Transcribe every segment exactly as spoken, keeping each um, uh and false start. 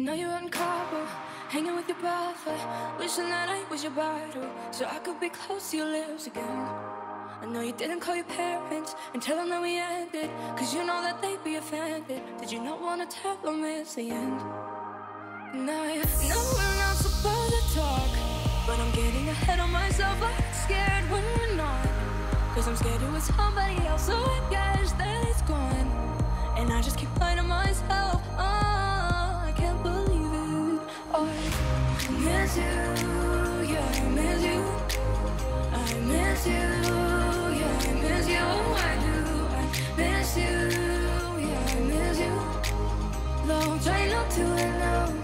Now you're in Cabo, hanging with your brother, wishing that I was your bottle, so I could be close to your lips again. I know you didn't call your parents and tell them that we ended, cause you know that they'd be offended. Did you not wanna tell them it's the end? Now I know we're not supposed to talk, but I'm getting ahead of myself. I get scared when we're not, cause I'm scared it was somebody else, so I guess that it's gone. And I just keep lying to myself, oh, I can't believe it. Oh, I miss you, yeah, I miss you. I miss you, yeah, I miss you, oh, I do. I miss you, yeah, I miss you. Though I'm trying not to end now.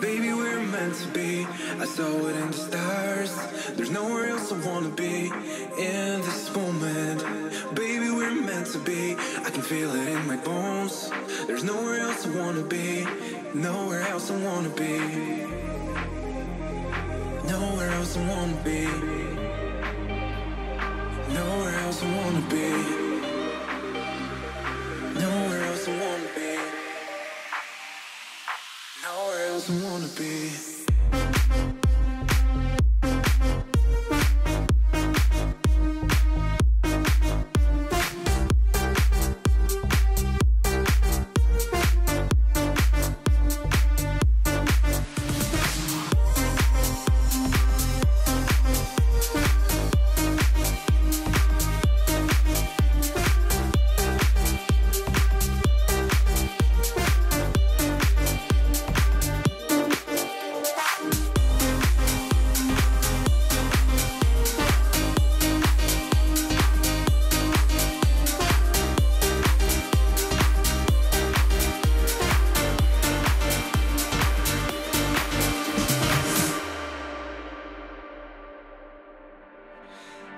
Baby, we were meant to be. I saw it in the stars. There's nowhere else I wanna be in this moment. Baby, we were meant to be. I can feel it in my bones. There's nowhere else I wanna be. Nowhere else I wanna be. Nowhere else I wanna be. Nowhere else I wanna be. Nowhere else I wanna be. Nowhere else I wanna be.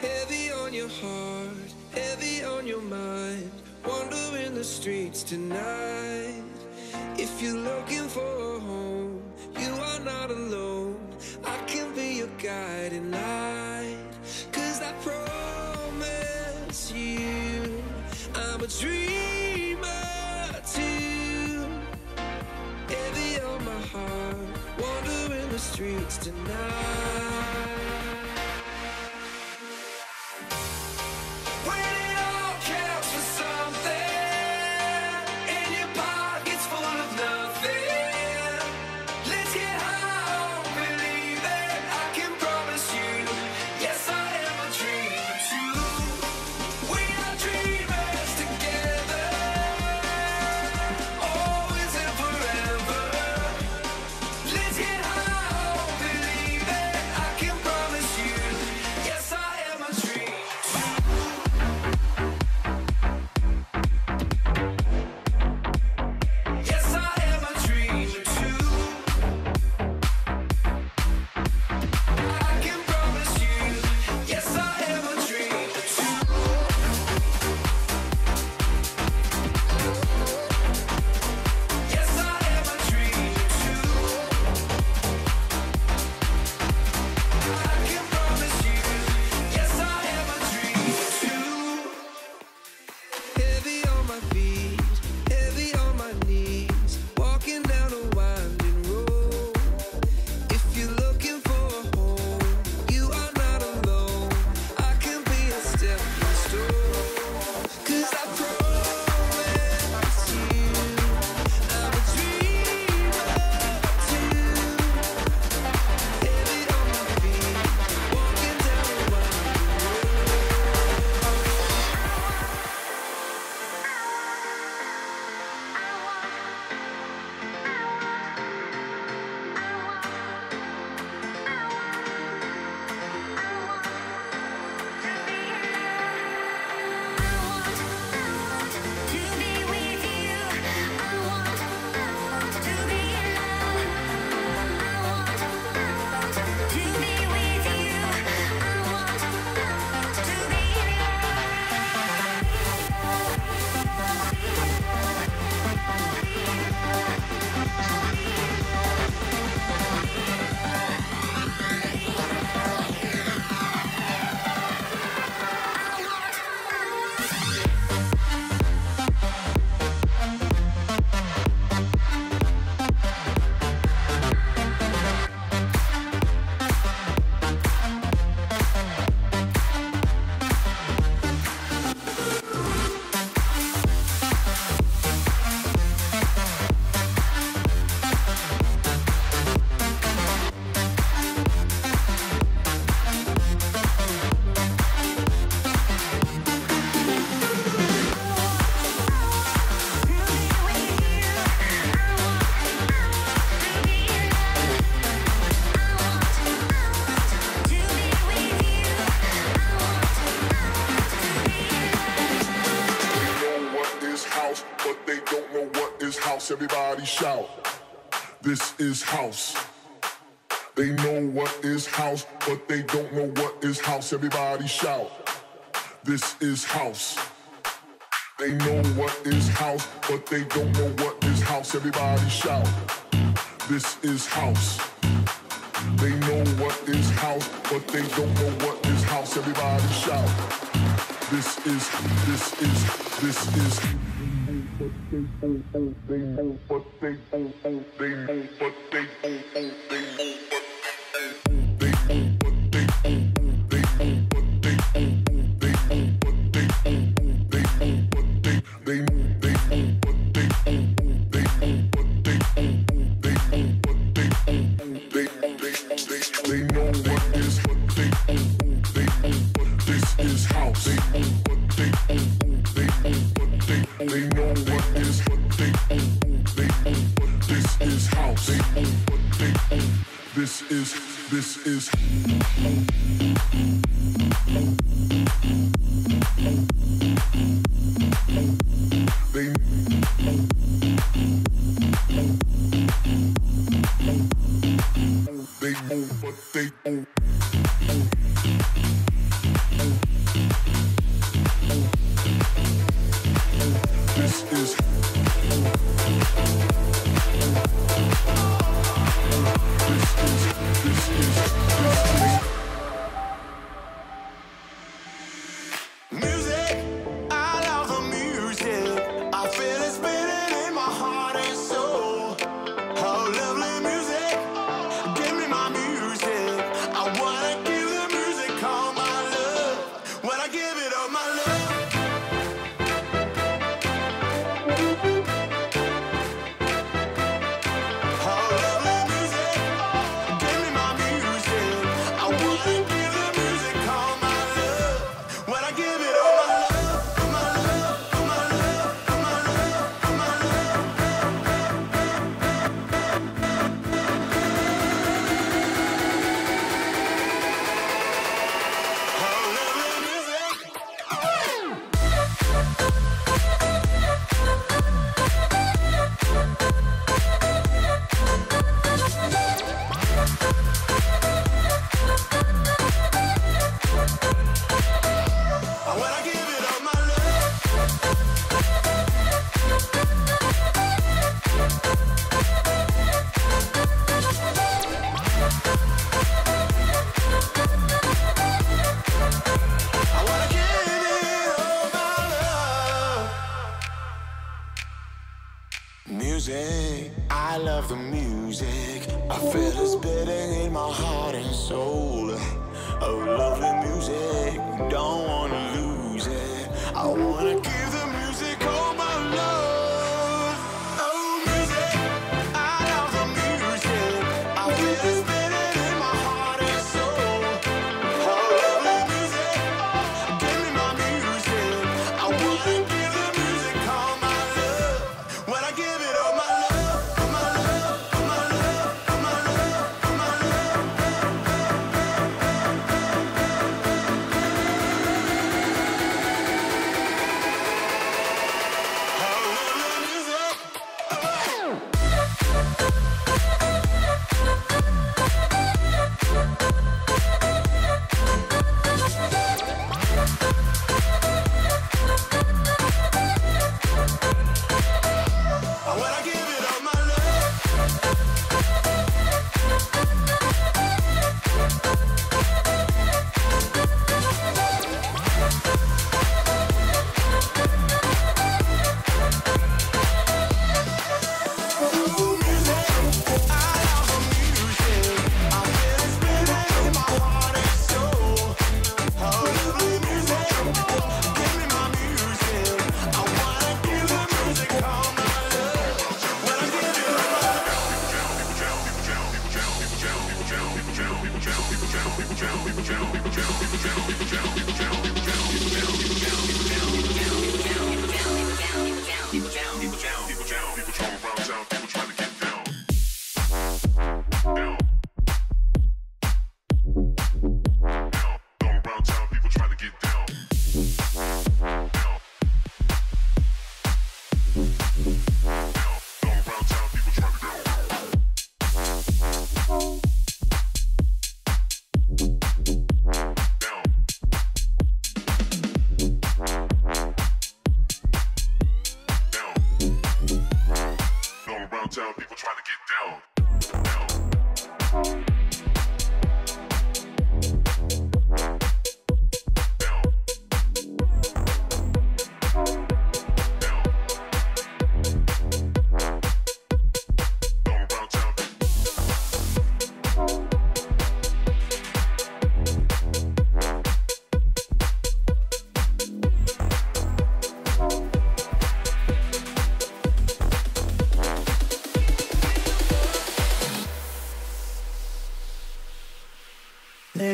Heavy on your heart, heavy on your mind, wandering the streets tonight. If you're looking for a home, you are not alone. I can be your guiding light, cause I promise you, I'm a dreamer too. Heavy on my heart, wandering the streets tonight. Let's get high, believe it. house, everybody shout. This is house. They know what is house, but they don't know what is house. Everybody shout. This is house. They know what is house, but they don't know what is house. Everybody shout. This is house. They know what is house, but they don't know what is house. Everybody shout. This is, this is, this is. They know what they don't know, they know what they don't know, they know.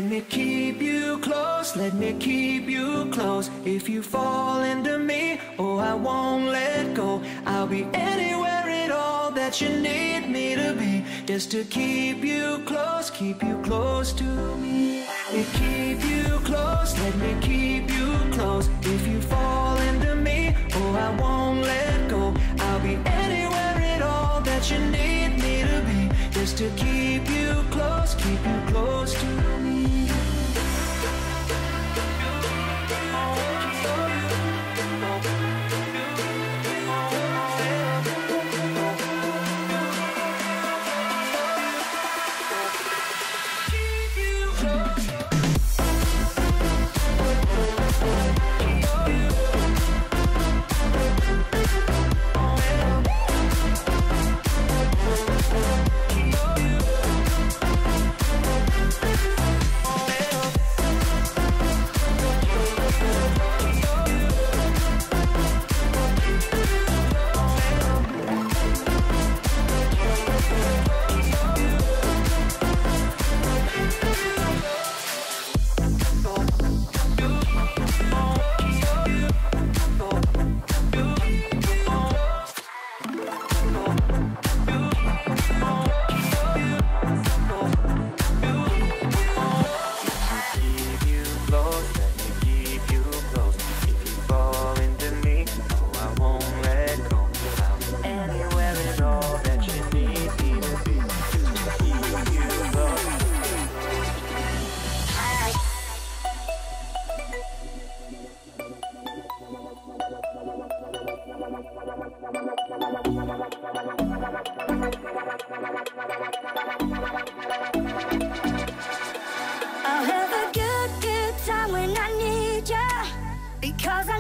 me keep you close, let me keep you close. If you fall into me, oh, I won't let go. I'll be anywhere at all that you need me to be, just to keep you close, keep you close to me. Let me keep you close, let me keep you close. If you fall into me, oh, I won't let go. I'll be anywhere at all that you need me to be, just to keep you close, keep you close to me. I'll have a good, good time when I need ya, because I